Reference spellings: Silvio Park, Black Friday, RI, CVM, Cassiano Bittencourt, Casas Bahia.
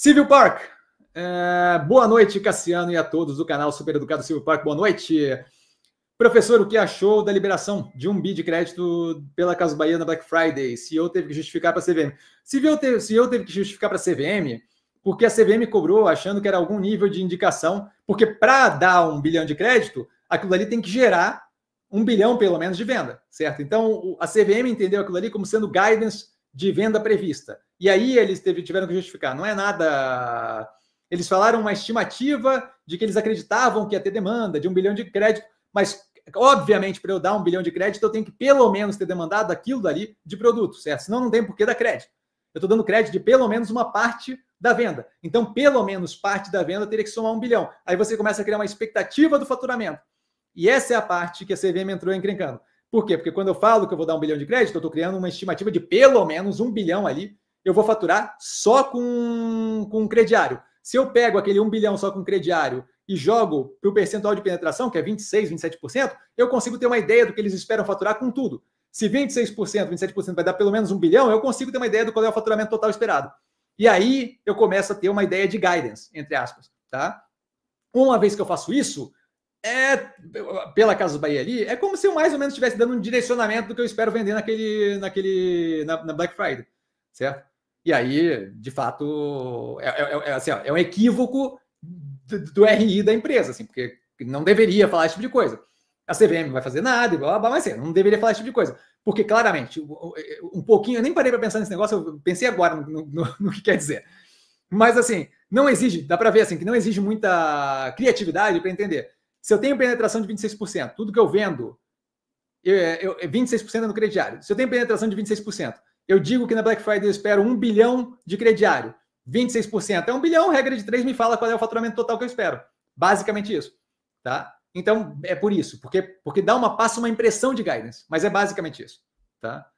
Silvio Park, boa noite, Cassiano, e a todos do canal Super Educado. Silvio Park, boa noite. Professor, o que achou da liberação de um bi de crédito pela Casas Bahia na Black Friday? CEO teve que justificar para a CVM. CEO teve que justificar para a CVM porque a CVM cobrou achando que era algum nível de indicação, porque para dar R$1 bilhão de crédito, aquilo ali tem que gerar R$1 bilhão, pelo menos, de venda, certo? Então, a CVM entendeu aquilo ali como sendo guidance de venda prevista. E aí eles tiveram que justificar. Não é nada... Eles falaram uma estimativa de que eles acreditavam que ia ter demanda de R$1 bilhão de crédito, mas... Obviamente, para eu dar R$1 bilhão de crédito, eu tenho que pelo menos ter demandado aquilo dali de produto, certo? Senão não tem por que dar crédito. Eu estou dando crédito de pelo menos uma parte da venda. Então, pelo menos parte da venda teria que somar R$1 bilhão. Aí você começa a criar uma expectativa do faturamento. E essa é a parte que a CVM entrou encrencando. Por quê? Porque quando eu falo que eu vou dar R$1 bilhão de crédito, eu estou criando uma estimativa de pelo menos R$1 bilhão ali. Eu vou faturar só com crediário. Se eu pego aquele R$1 bilhão só com crediário e jogo para o percentual de penetração, que é 26%, 27%, eu consigo ter uma ideia do que eles esperam faturar com tudo. Se 26%, 27% vai dar pelo menos R$1 bilhão, eu consigo ter uma ideia do qual é o faturamento total esperado. E aí eu começo a ter uma ideia de guidance, entre aspas. Tá? Uma vez que eu faço isso, pela Casas Bahia ali, é como se eu mais ou menos estivesse dando um direcionamento do que eu espero vender na Black Friday. Certo? E aí, de fato, assim, ó, é um equívoco do RI da empresa, assim, porque não deveria falar esse tipo de coisa. A CVM não vai fazer nada, mas assim, não deveria falar esse tipo de coisa. Porque, claramente, um pouquinho... Eu nem parei para pensar nesse negócio, eu pensei agora no que quer dizer. Mas, assim, não exige... Dá para ver, assim, que não exige muita criatividade para entender. Se eu tenho penetração de 26%, tudo que eu vendo, 26% é no crediário. Se eu tenho penetração de 26%, eu digo que na Black Friday eu espero R$1 bilhão de crediário. 26% é R$1 bilhão, regra de 3 me fala qual é o faturamento total que eu espero. Basicamente isso. Tá? Então, é por isso. Porque dá uma impressão de guidance. Mas é basicamente isso. Tá?